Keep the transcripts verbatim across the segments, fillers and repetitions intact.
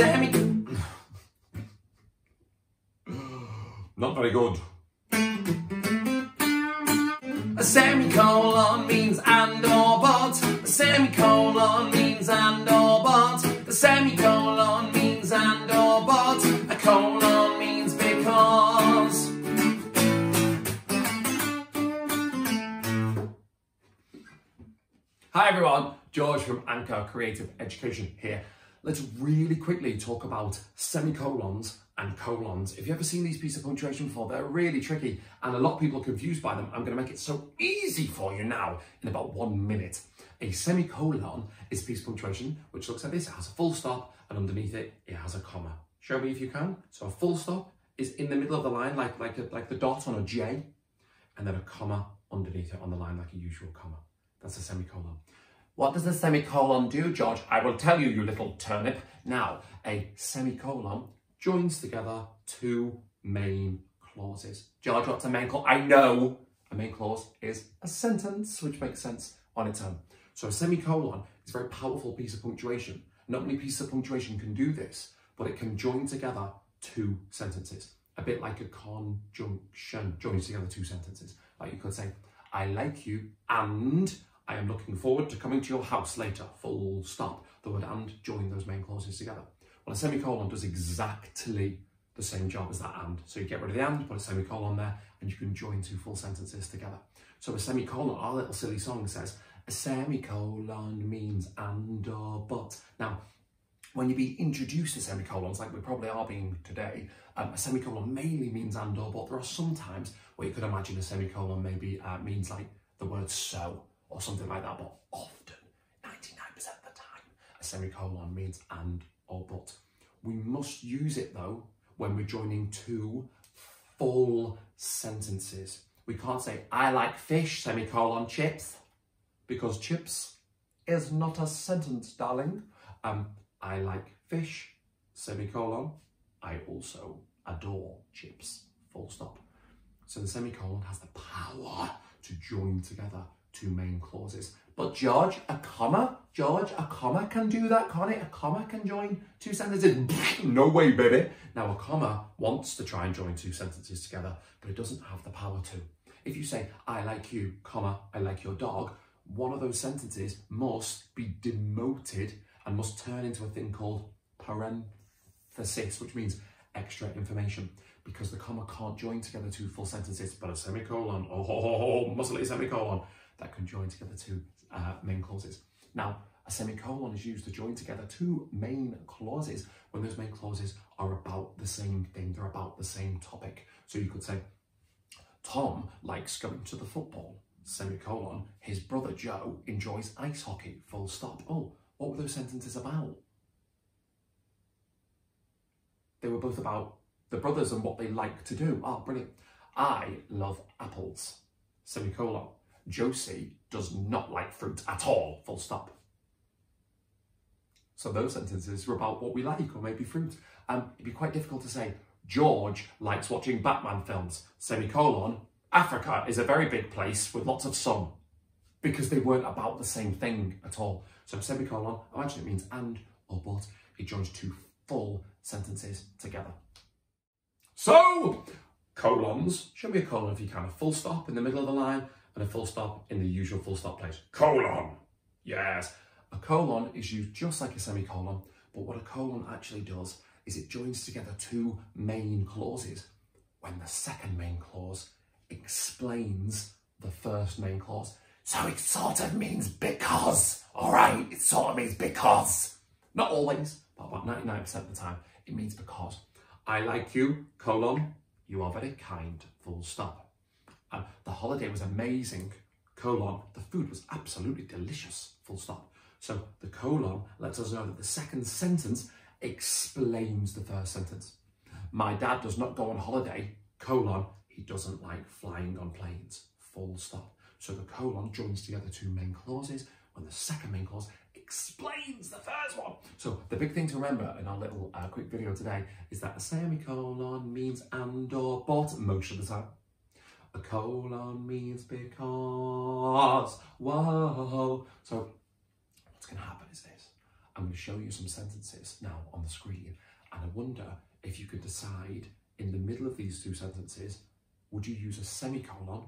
Sammy. Not very good. A semicolon means and or but. A semicolon means and or but. The semicolon means and or but. A colon means because. Hi everyone, George from Anchor Creative Education here. Let's really quickly talk about semicolons and colons. If you've ever seen these pieces of punctuation before, they're really tricky and a lot of people are confused by them. I'm going to make it so easy for you now in about one minute. A semicolon is a piece of punctuation which looks like this. It has a full stop and underneath it, it has a comma. Show me if you can. So a full stop is in the middle of the line like, like, a, like the dot on a J, and then a comma underneath it on the line like a usual comma. That's a semicolon. What does a semicolon do, George? I will tell you, you little turnip. Now, a semicolon joins together two main clauses. George, what's a main clause? I know! A main clause is a sentence, which makes sense on its own. So a semicolon is a very powerful piece of punctuation. Not many pieces of punctuation can do this, but it can join together two sentences. A bit like a conjunction joins together two sentences. Like you could say, I like you and I am looking forward to coming to your house later, full stop. The word and join those main clauses together. Well, a semicolon does exactly the same job as that and. So you get rid of the and, put a semicolon there, and you can join two full sentences together. So a semicolon, our little silly song says, a semicolon means and or but. Now, when you be introduced to semicolons, like we probably are being today, um, a semicolon mainly means and or but. There are some times where you could imagine a semicolon maybe uh, means like the word so, or something like that, but often, ninety-nine percent of the time, a semicolon means and or but. We must use it though when we're joining two full sentences. We can't say, I like fish, semicolon, chips, because chips is not a sentence, darling. Um, I like fish, semicolon, I also adore chips, full stop. So the semicolon has the power to join together two main clauses. But George, a comma, George, a comma can do that, can't it? A comma can join two sentences. No way, baby. Now, a comma wants to try and join two sentences together, but it doesn't have the power to. If you say, I like you, comma, I like your dog, one of those sentences must be demoted and must turn into a thing called parenthesis, which means extra information, because the comma can't join together two full sentences, but a semicolon, oh, ho, ho, ho, muscly semicolon, that can join together two uh, main clauses. Now, a semicolon is used to join together two main clauses when those main clauses are about the same thing, they're about the same topic. So you could say, Tom likes going to the football, semicolon, his brother Joe enjoys ice hockey, full stop. Oh, what were those sentences about? They were both about the brothers and what they like to do. Ah, oh, brilliant. I love apples, semicolon. Josie does not like fruit at all, full stop. So those sentences were about what we like, or maybe fruit. Um, it'd be quite difficult to say, George likes watching Batman films, semicolon, Africa is a very big place with lots of sun, because they weren't about the same thing at all. So semicolon, imagine it means and or but, it joins two full sentences together. So, colons, show me a colon if you can, a full stop in the middle of the line, and a full stop in the usual full stop place. Colon! Yes! A colon is used just like a semicolon, but what a colon actually does is it joins together two main clauses when the second main clause explains the first main clause. So it sort of means because, alright? It sort of means because. Not always, but about ninety-nine percent of the time, it means because. I like you, colon, you are very kind, full stop. Um, the holiday was amazing, colon, the food was absolutely delicious, full stop. So the colon lets us know that the second sentence explains the first sentence. My dad does not go on holiday, colon, he doesn't like flying on planes, full stop. So the colon joins together two main clauses when the second main clause explains the first one. So the big thing to remember in our little uh, quick video today is that a semicolon means and or but most of the time. A colon means because, whoa. So what's going to happen is this. I'm going to show you some sentences now on the screen, and I wonder if you could decide in the middle of these two sentences, would you use a semicolon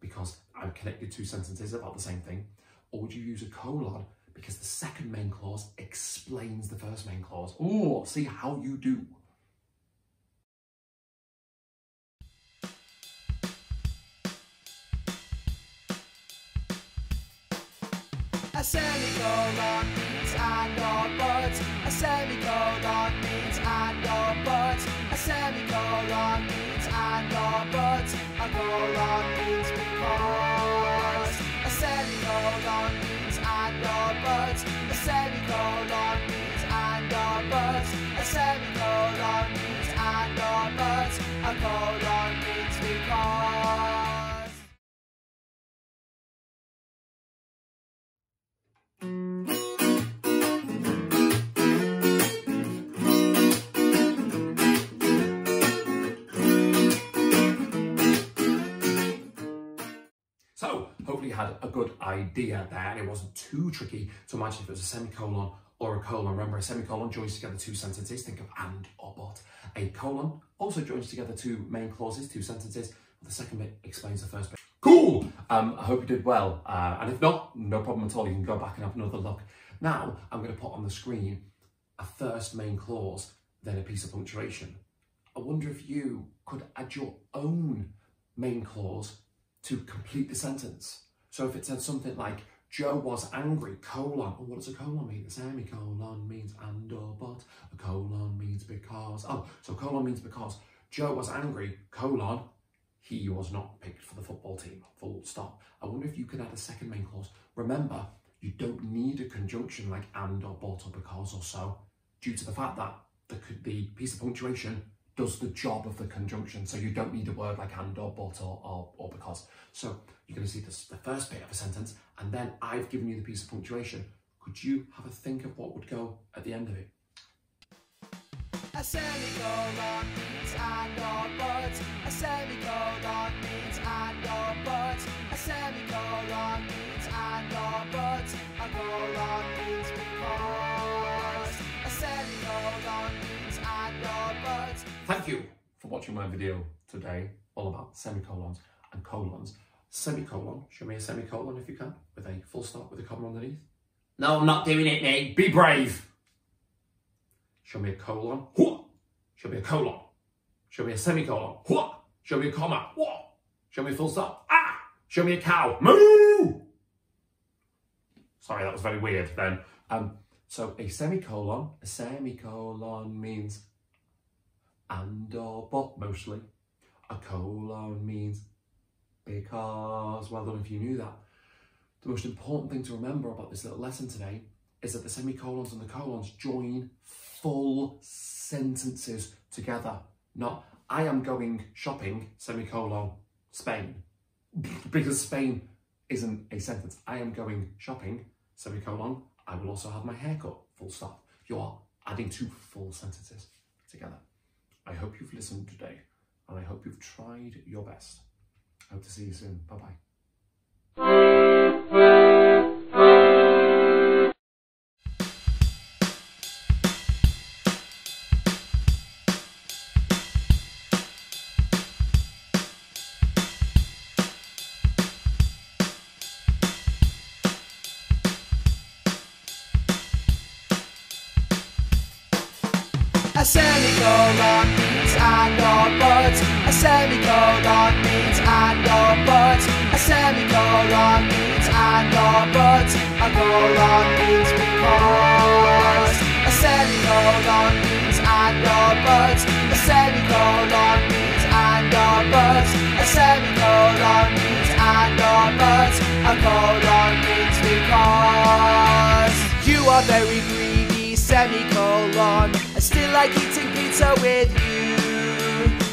because I've connected two sentences about the same thing, or would you use a colon because the second main clause explains the first main clause? Oh, see how you do. A semicolon means and or but. A semicolon means and or but. A semicolon means and or but. A colon means because. A semicolon means and or but. A semicolon means and or but. A semicolon means and or but. A colon means because. So, hopefully you had a good idea there. It wasn't too tricky to imagine if it was a semicolon or a colon. Remember, a semicolon joins together two sentences. Think of and or but. A colon also joins together two main clauses, two sentences. The second bit explains the first bit. Cool! Um, I hope you did well. Uh, and if not, no problem at all. You can go back and have another look. Now, I'm going to put on the screen a first main clause, then a piece of punctuation. I wonder if you could add your own main clause to complete the sentence. So if it said something like, Joe was angry, colon. Oh, what does a colon mean? A semicolon means and or but. A colon means because. Oh, so colon means because. Joe was angry, colon. He was not picked for the football team, full stop. I wonder if you could add a second main clause. Remember, you don't need a conjunction like and or but or because or so, due to the fact that the, the piece of punctuation does the job of the conjunction, so you don't need a word like and or but or, or, or because. So you're going to see this, the first bit of a sentence, and then I've given you the piece of punctuation. Could you have a think of what would go at the end of it? A semicolon means and or but. A semicolon means and or but. A semicolon means and or but. A colon means because. A semicolon means and or but. Thank you for watching my video today, all about semicolons and colons. Semicolon, show me a semicolon if you can, with a full stop with a comma underneath. No, I'm not doing it, Nate. Be brave. Show me a colon. Show me a colon. Show me a semicolon. Show me a comma. Show me a full stop. Ah! Show me a cow. Moo! Sorry, that was very weird then. Um, so a semicolon, a semicolon means and or but mostly. A colon means because. Well done if you knew that. The most important thing to remember about this little lesson today is that the semicolons and the colons join full sentences together. Not, I am going shopping, semicolon, Spain. Because Spain isn't a sentence. I am going shopping, semicolon, I will also have my haircut, full stop. You are adding two full sentences together. I hope you've listened today, and I hope you've tried your best. I hope to see you soon. Bye-bye. A semicolon means and or but. A semicolon means and or but. A semicolon means and or but. A colon means because. A semicolon means and or but. A semicolon means and or but. A semicolon means and or but. A colon means because. You are very greedy, semicolon. I still like eating pizza with you.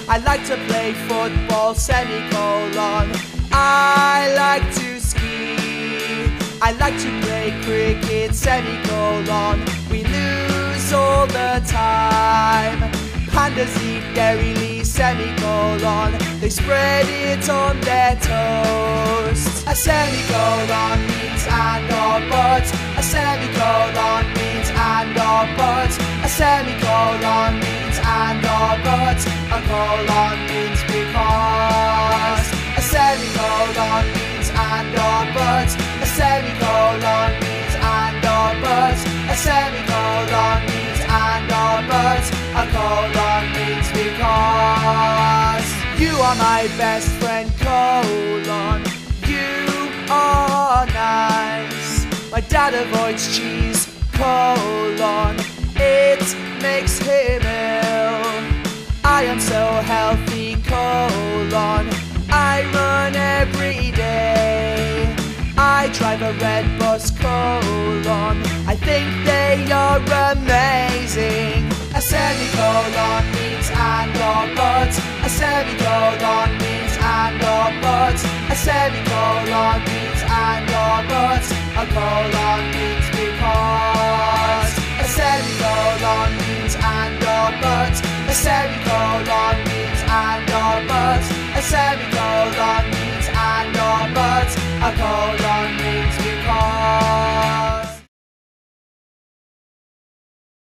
I like to play football, semicolon. I like to ski. I like to play cricket, semicolon. We lose all the time. Pandas eat dairy leaves, semicolon. They spread it on their toast. A semicolon means and or but. A semicolon means and A semicolon means and or but. A colon means because. A semicolon means and or but. A semicolon means and or but. A semicolon means and or but. A colon means because. You are my best friend, colon. You are nice. My dad avoids cheese, colon. It makes him ill. I am so healthy, colon. I run every day. I drive a red bus, colon. I think they are amazing. A semicolon means and or but. A semicolon means and or but. A semicolon means and or but. A colon